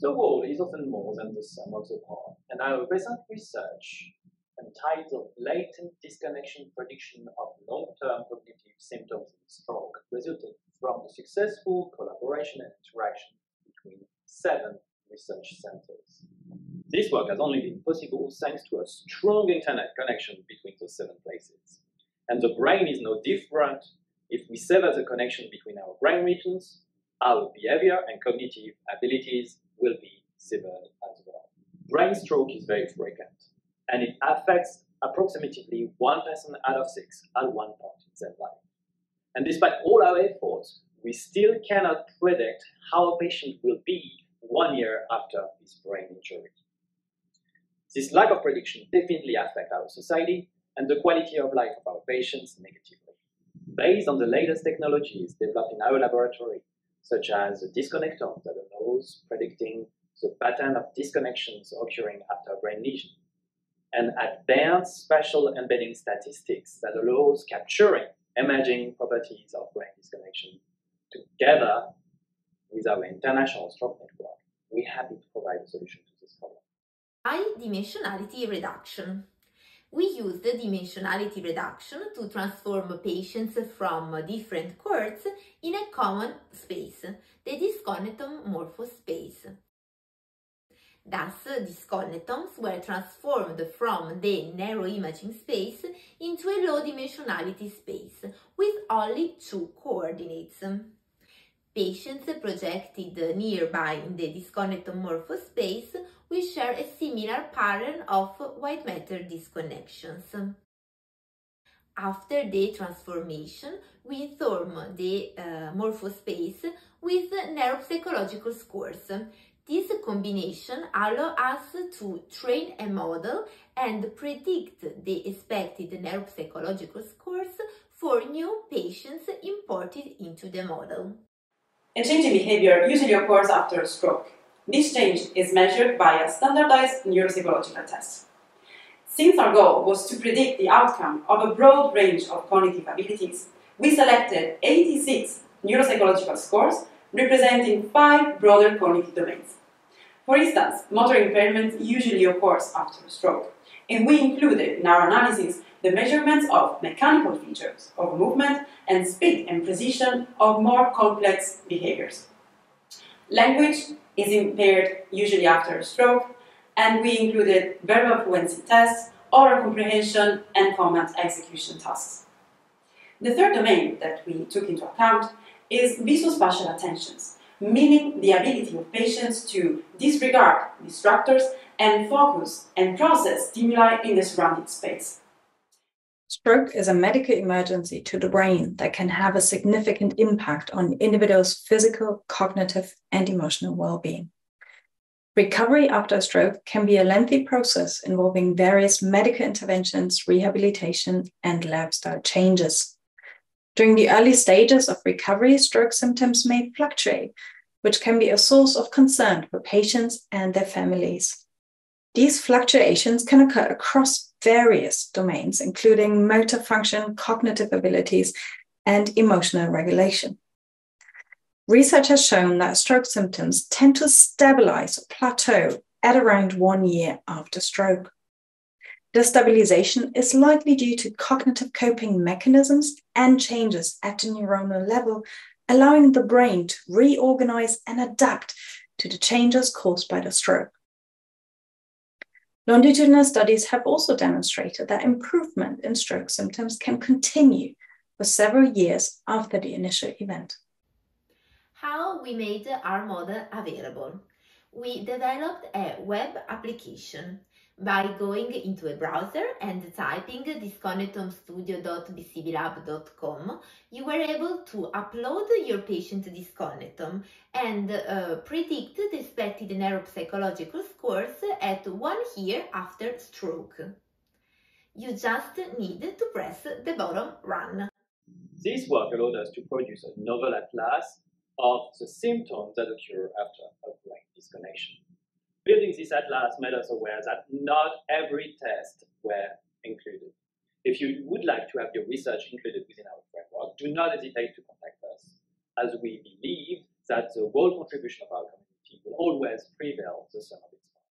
The world is often more than the sum of the parts, and our recent research entitled Latent Disconnectome Prediction of Long-Term Cognitive Symptoms in Stroke resulted from the successful collaboration and interaction between 7 research centers. This work has only been possible thanks to a strong internet connection between those 7 places. And the brain is no different. If we sever the connection between our brain regions, our behavior and cognitive abilities will be severed as well. Brain stroke is very frequent, and it affects approximately 1 person out of 6 at one point in their life. And despite all our efforts, we still cannot predict how a patient will be 1 year after his brain injury. This lack of prediction definitely affects our society and the quality of life of our patients negatively. Based on the latest technologies developed in our laboratory, such as the disconnectome that allows predicting the pattern of disconnections occurring after brain lesion, and advanced spatial embedding statistics that allows capturing emerging properties of brain disconnection, together with our international stroke network, we have to provide a solution to this problem. High-dimensionality reduction. We use the dimensionality reduction to transform patients from different cohorts in a common space, the disconnectome morphospace. Thus, disconnectomes were transformed from the neuroimaging space into a low-dimensionality space with only 2 coordinates. Patients projected nearby in the disconnectome morphospace will share a similar pattern of white matter disconnections. After the transformation, we inform the morphospace with neuropsychological scores. This combination allows us to train a model and predict the expected neuropsychological scores for new patients imported into the model. A change in behavior usually occurs after a stroke. This change is measured by a standardized neuropsychological test. Since our goal was to predict the outcome of a broad range of cognitive abilities, we selected 86 neuropsychological scores representing 5 broader cognitive domains. For instance, motor impairment usually occurs after a stroke, and we included in our analysis the measurements of mechanical features of movement and speed and precision of more complex behaviors. Language is impaired usually after a stroke, and we included verbal fluency tests, oral comprehension, and command execution tasks. The third domain that we took into account is visuospatial attentions, meaning the ability of patients to disregard distractors and focus and process stimuli in the surrounding space. Stroke is a medical emergency to the brain that can have a significant impact on individuals' physical, cognitive, and emotional well-being. Recovery after a stroke can be a lengthy process involving various medical interventions, rehabilitation, and lifestyle changes. During the early stages of recovery, stroke symptoms may fluctuate, which can be a source of concern for patients and their families. These fluctuations can occur across various domains, including motor function, cognitive abilities, and emotional regulation. Research has shown that stroke symptoms tend to stabilize or plateau at around 1 year after stroke. This stabilization is likely due to cognitive coping mechanisms and changes at the neuronal level, allowing the brain to reorganize and adapt to the changes caused by the stroke. Longitudinal studies have also demonstrated that improvement in stroke symptoms can continue for several years after the initial event. How we made our model available. We developed a web application by going into a browser and typing disconnectomestudio.bcblab.com. You were able to upload your patient disconnectome and predict the expected neuropsychological scores at 1 year after stroke. You just need to press the button Run. This work allowed us to produce a novel atlas of the symptoms that occur after a brain disconnection. Building this atlas made us aware that not every test were included. If you would like to have your research included within our framework, do not hesitate to contact us, as we believe that the whole contribution of our community will always prevail the sum of its